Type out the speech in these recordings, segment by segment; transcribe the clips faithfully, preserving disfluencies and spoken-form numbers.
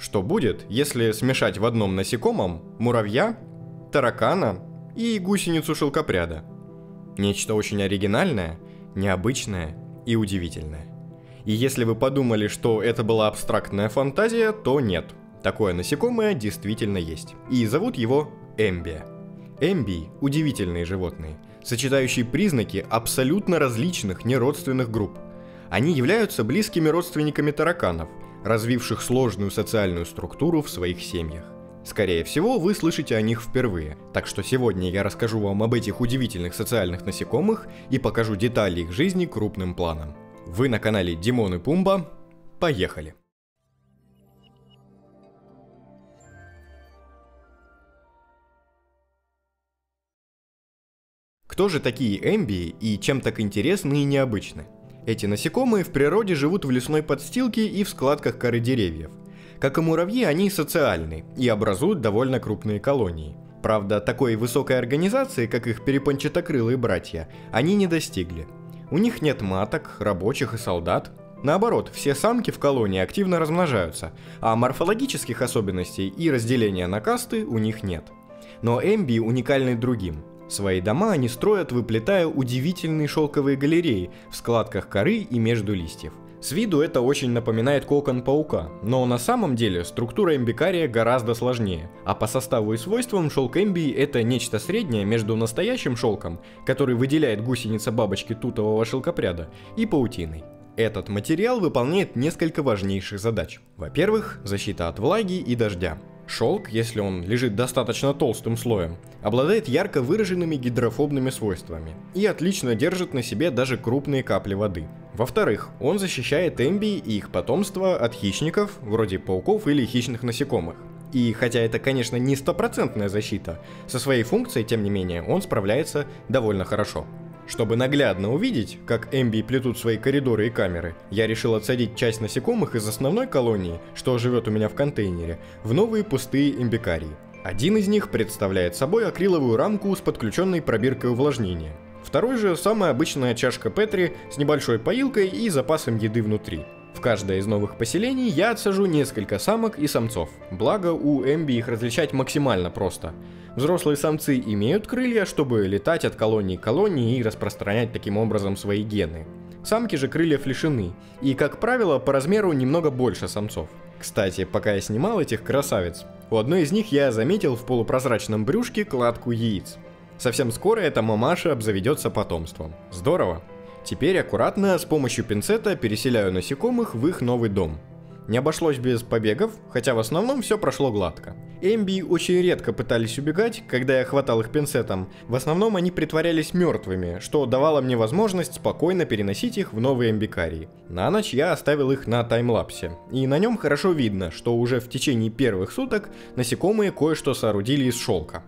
Что будет, если смешать в одном насекомом муравья, таракана и гусеницу шелкопряда? Нечто очень оригинальное, необычное и удивительное. И если вы подумали, что это была абстрактная фантазия, то нет. Такое насекомое действительно есть. И зовут его эмбия. Эмбии – удивительные животные, сочетающие признаки абсолютно различных неродственных групп. Они являются близкими родственниками тараканов, развивших сложную социальную структуру в своих семьях. Скорее всего, вы слышите о них впервые, так что сегодня я расскажу вам об этих удивительных социальных насекомых и покажу детали их жизни крупным планом. Вы на канале Димон и Пумба. Поехали! Кто же такие эмбии и чем так интересны и необычны? Эти насекомые в природе живут в лесной подстилке и в складках коры деревьев. Как и муравьи, они социальны и образуют довольно крупные колонии. Правда, такой высокой организации, как их перепончатокрылые братья, они не достигли. У них нет маток, рабочих и солдат. Наоборот, все самки в колонии активно размножаются, а морфологических особенностей и разделения на касты у них нет. Но эмбии уникальны другим. Свои дома они строят, выплетая удивительные шелковые галереи в складках коры и между листьев. С виду это очень напоминает кокон паука, но на самом деле структура эмбикария гораздо сложнее, а по составу и свойствам шелк эмбии это нечто среднее между настоящим шелком, который выделяет гусеница бабочки тутового шелкопряда, и паутиной. Этот материал выполняет несколько важнейших задач. Во-первых, защита от влаги и дождя. Шелк, если он лежит достаточно толстым слоем, обладает ярко выраженными гидрофобными свойствами и отлично держит на себе даже крупные капли воды. Во-вторых, он защищает эмбии и их потомство от хищников, вроде пауков или хищных насекомых. И хотя это, конечно, не стопроцентная защита, со своей функцией, тем не менее, он справляется довольно хорошо. Чтобы наглядно увидеть, как эмбии плетут свои коридоры и камеры, я решил отсадить часть насекомых из основной колонии, что живет у меня в контейнере, в новые пустые эмбикарии. Один из них представляет собой акриловую рамку с подключенной пробиркой увлажнения. Второй же самая обычная чашка Петри с небольшой поилкой и запасом еды внутри. В каждое из новых поселений я отсажу несколько самок и самцов, благо у эмбий их различать максимально просто. Взрослые самцы имеют крылья, чтобы летать от колонии к колонии и распространять таким образом свои гены. Самки же крыльев лишены, и, как правило, по размеру немного больше самцов. Кстати, пока я снимал этих красавиц, у одной из них я заметил в полупрозрачном брюшке кладку яиц. Совсем скоро эта мамаша обзаведется потомством. Здорово! Теперь аккуратно с помощью пинцета переселяю насекомых в их новый дом. Не обошлось без побегов, хотя в основном все прошло гладко. Эмбии очень редко пытались убегать, когда я хватал их пинцетом. В основном они притворялись мертвыми, что давало мне возможность спокойно переносить их в новые эмбикарии. На ночь я оставил их на таймлапсе, и на нем хорошо видно, что уже в течение первых суток насекомые кое-что соорудили из шелка.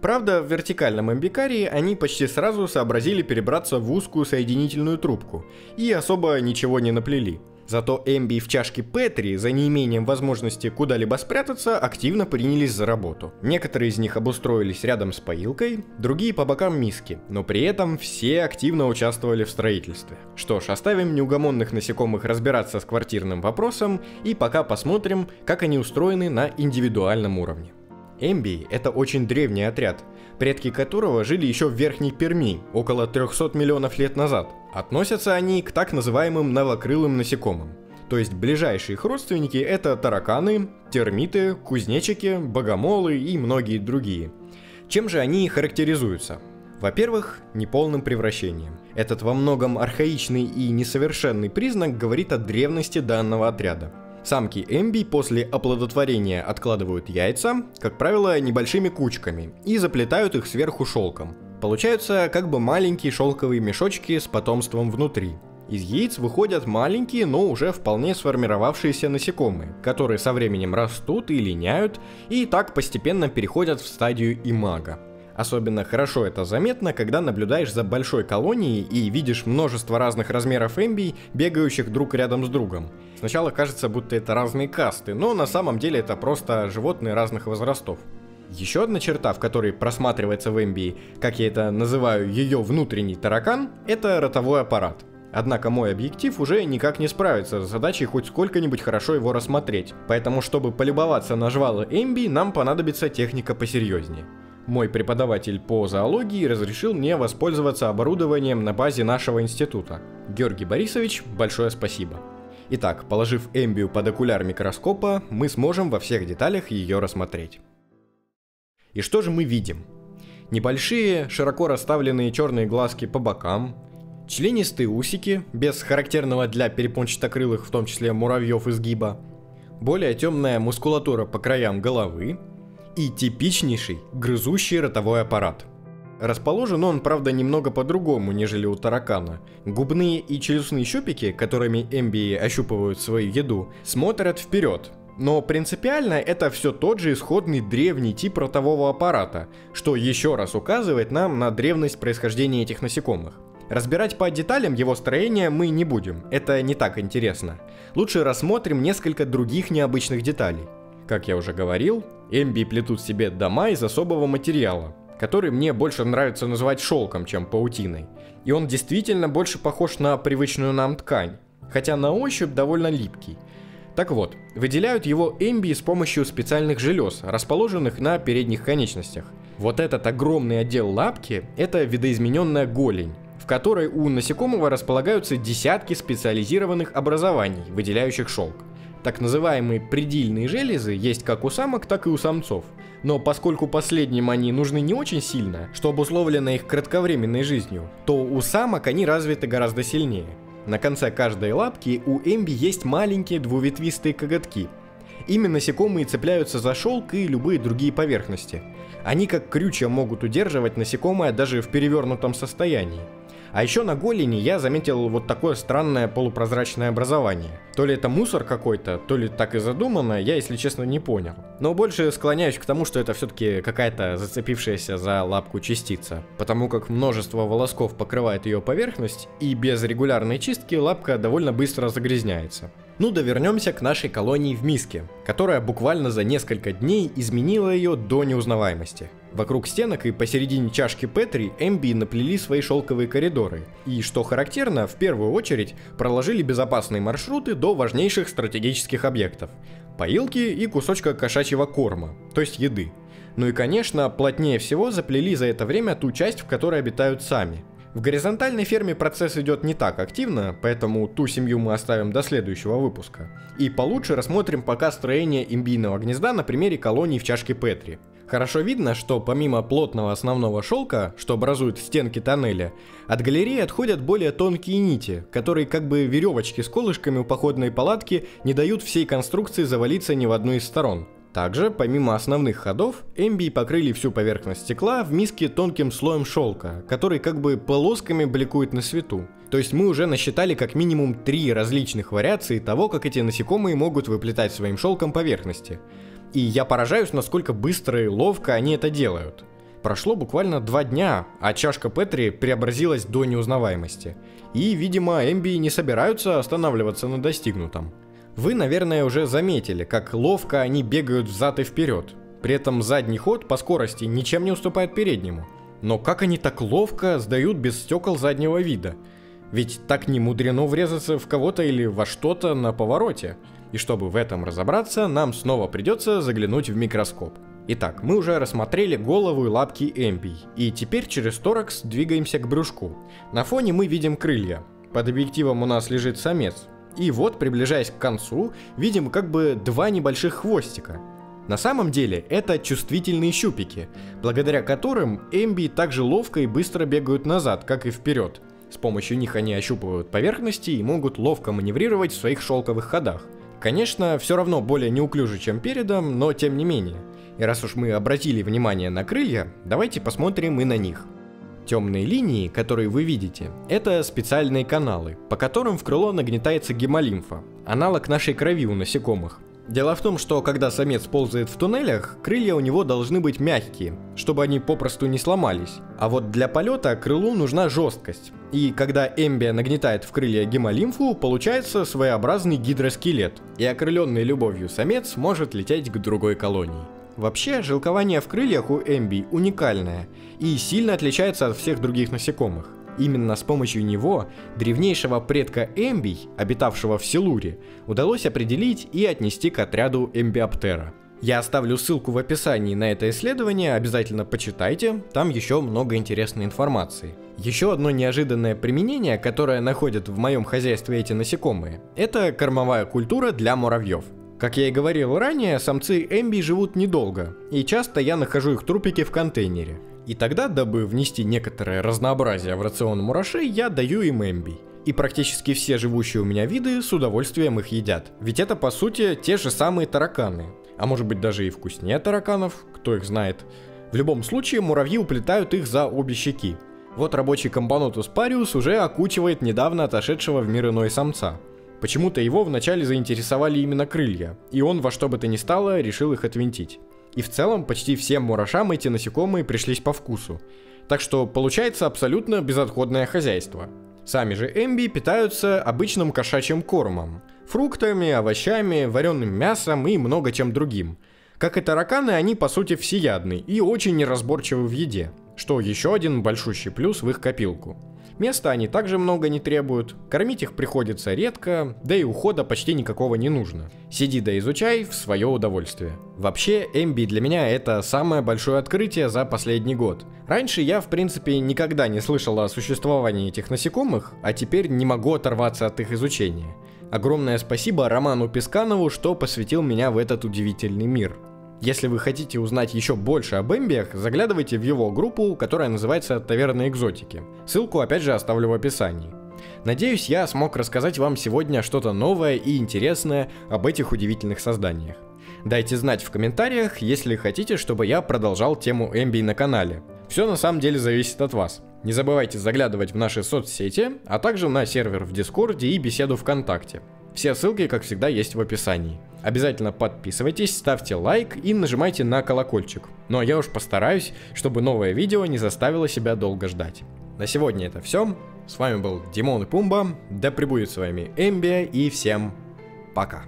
Правда, в вертикальном эмбикарии они почти сразу сообразили перебраться в узкую соединительную трубку и особо ничего не наплели. Зато эмбии в чашке Петри за неимением возможности куда-либо спрятаться активно принялись за работу. Некоторые из них обустроились рядом с поилкой, другие по бокам миски, но при этом все активно участвовали в строительстве. Что ж, оставим неугомонных насекомых разбираться с квартирным вопросом и пока посмотрим, как они устроены на индивидуальном уровне. Эмбии – это очень древний отряд, предки которого жили еще в Верхней Перми около трёхсот миллионов лет назад. Относятся они к так называемым новокрылым насекомым. То есть ближайшие их родственники – это тараканы, термиты, кузнечики, богомолы и многие другие. Чем же они характеризуются? Во-первых, неполным превращением. Этот во многом архаичный и несовершенный признак говорит о древности данного отряда. Самки эмбий после оплодотворения откладывают яйца, как правило, небольшими кучками, и заплетают их сверху шелком. Получаются как бы маленькие шелковые мешочки с потомством внутри. Из яиц выходят маленькие, но уже вполне сформировавшиеся насекомые, которые со временем растут и линяют, и так постепенно переходят в стадию имаго. Особенно хорошо это заметно, когда наблюдаешь за большой колонией и видишь множество разных размеров эмбий, бегающих друг рядом с другом. Сначала кажется, будто это разные касты, но на самом деле это просто животные разных возрастов. Еще одна черта, в которой просматривается в эмбии, как я это называю, ее внутренний таракан, это ротовой аппарат. Однако мой объектив уже никак не справится с задачей хоть сколько-нибудь хорошо его рассмотреть, поэтому чтобы полюбоваться на жвалы эмбий, нам понадобится техника посерьезнее. Мой преподаватель по зоологии разрешил мне воспользоваться оборудованием на базе нашего института. Георгий Борисович, большое спасибо. Итак, положив эмбию под окуляр микроскопа, мы сможем во всех деталях ее рассмотреть. И что же мы видим? Небольшие, широко расставленные черные глазки по бокам, членистые усики, без характерного для перепончатокрылых, в том числе муравьев, изгиба, более темная мускулатура по краям головы и типичнейший грызущий ротовой аппарат. Расположен он, правда, немного по-другому, нежели у таракана. Губные и челюстные щупики, которыми эмбии ощупывают свою еду, смотрят вперед. Но принципиально это все тот же исходный древний тип ротового аппарата, что еще раз указывает нам на древность происхождения этих насекомых. Разбирать по деталям его строения мы не будем, это не так интересно. Лучше рассмотрим несколько других необычных деталей. Как я уже говорил, эмбии плетут себе дома из особого материала, который мне больше нравится называть шелком, чем паутиной. И он действительно больше похож на привычную нам ткань, хотя на ощупь довольно липкий. Так вот, выделяют его эмбии с помощью специальных желез, расположенных на передних конечностях. Вот этот огромный отдел лапки – это видоизмененная голень, в которой у насекомого располагаются десятки специализированных образований, выделяющих шелк. Так называемые придильные железы есть как у самок, так и у самцов. Но поскольку последним они нужны не очень сильно, что обусловлено их кратковременной жизнью, то у самок они развиты гораздо сильнее. На конце каждой лапки у эмби есть маленькие двуветвистые коготки. Ими насекомые цепляются за шелк и любые другие поверхности. Они как крючья могут удерживать насекомое даже в перевернутом состоянии. А еще на голени я заметил вот такое странное полупрозрачное образование. То ли это мусор какой-то, то ли так и задумано, я, если честно, не понял. Но больше склоняюсь к тому, что это все-таки какая-то зацепившаяся за лапку частица. Потому как множество волосков покрывает ее поверхность, и без регулярной чистки лапка довольно быстро загрязняется. Ну да вернемся к нашей колонии в миске, которая буквально за несколько дней изменила ее до неузнаваемости. Вокруг стенок и посередине чашки Петри эмбии наплели свои шелковые коридоры. И, что характерно, в первую очередь проложили безопасные маршруты до важнейших стратегических объектов – поилки и кусочка кошачьего корма, то есть еды. Ну и, конечно, плотнее всего заплели за это время ту часть, в которой обитают сами. В горизонтальной ферме процесс идет не так активно, поэтому ту семью мы оставим до следующего выпуска. И получше рассмотрим пока строение эмбийного гнезда на примере колоний в чашке Петри. Хорошо видно, что помимо плотного основного шелка, что образует стенки тоннеля, от галереи отходят более тонкие нити, которые как бы веревочки с колышками у походной палатки не дают всей конструкции завалиться ни в одну из сторон. Также, помимо основных ходов, эмбии покрыли всю поверхность стекла в миске тонким слоем шелка, который как бы полосками бликует на свету. То есть мы уже насчитали как минимум три различных вариации того, как эти насекомые могут выплетать своим шелком поверхности. И я поражаюсь, насколько быстро и ловко они это делают. Прошло буквально два дня, а чашка Петри преобразилась до неузнаваемости. И, видимо, эмбии не собираются останавливаться на достигнутом. Вы, наверное, уже заметили, как ловко они бегают взад и вперед. При этом задний ход по скорости ничем не уступает переднему. Но как они так ловко сдают без стекол заднего вида? Ведь так не мудрено врезаться в кого-то или во что-то на повороте. И чтобы в этом разобраться, нам снова придется заглянуть в микроскоп. Итак, мы уже рассмотрели голову и лапки эмбий. И теперь через торакс двигаемся к брюшку. На фоне мы видим крылья. Под объективом у нас лежит самец. И вот, приближаясь к концу, видим как бы два небольших хвостика. На самом деле это чувствительные щупики, благодаря которым эмбии также ловко и быстро бегают назад, как и вперед. С помощью них они ощупывают поверхности и могут ловко маневрировать в своих шелковых ходах. Конечно, все равно более неуклюже, чем передом, но тем не менее. И раз уж мы обратили внимание на крылья, давайте посмотрим и на них. Темные линии, которые вы видите, это специальные каналы, по которым в крыло нагнетается гемолимфа, аналог нашей крови у насекомых. Дело в том, что когда самец ползает в туннелях, крылья у него должны быть мягкие, чтобы они попросту не сломались. А вот для полета крылу нужна жесткость. И когда эмбия нагнетает в крылья гемолимфу, получается своеобразный гидроскелет, и окрыленный любовью самец может лететь к другой колонии. Вообще, жилкование в крыльях у эмбий уникальное и сильно отличается от всех других насекомых. Именно с помощью него древнейшего предка эмбий, обитавшего в Силуре, удалось определить и отнести к отряду эмбиоптера. Я оставлю ссылку в описании на это исследование, обязательно почитайте, там еще много интересной информации. Еще одно неожиданное применение, которое находят в моем хозяйстве эти насекомые, это кормовая культура для муравьев. Как я и говорил ранее, самцы эмбий живут недолго, и часто я нахожу их трупики в контейнере. И тогда, дабы внести некоторое разнообразие в рацион мурашей, я даю им эмбий. И практически все живущие у меня виды с удовольствием их едят. Ведь это, по сути, те же самые тараканы. А может быть даже и вкуснее тараканов, кто их знает. В любом случае, муравьи уплетают их за обе щеки. Вот рабочий Компонотус Париус уже окучивает недавно отошедшего в мир иной самца. Почему-то его вначале заинтересовали именно крылья, и он во что бы то ни стало решил их отвинтить. И в целом почти всем мурашам эти насекомые пришлись по вкусу. Так что получается абсолютно безотходное хозяйство. Сами же эмбии питаются обычным кошачьим кормом, фруктами, овощами, вареным мясом и много чем другим. Как и тараканы, они по сути всеядны и очень неразборчивы в еде, что еще один большущий плюс в их копилку. Места они также много не требуют, кормить их приходится редко, да и ухода почти никакого не нужно. Сиди да изучай в свое удовольствие. Вообще, эмбий для меня это самое большое открытие за последний год. Раньше я в принципе никогда не слышал о существовании этих насекомых, а теперь не могу оторваться от их изучения. Огромное спасибо Роману Песканову, что посвятил меня в этот удивительный мир. Если вы хотите узнать еще больше об эмбиях, заглядывайте в его группу, которая называется «Таверна Экзотики». Ссылку опять же оставлю в описании. Надеюсь, я смог рассказать вам сегодня что-то новое и интересное об этих удивительных созданиях. Дайте знать в комментариях, если хотите, чтобы я продолжал тему эмбий на канале. Все на самом деле зависит от вас. Не забывайте заглядывать в наши соцсети, а также на сервер в Дискорде и беседу ВКонтакте. Все ссылки, как всегда, есть в описании. Обязательно подписывайтесь, ставьте лайк и нажимайте на колокольчик. Ну а я уж постараюсь, чтобы новое видео не заставило себя долго ждать. На сегодня это все. С вами был Димон и Пумба. Да пребудет с вами Эмбия и всем пока.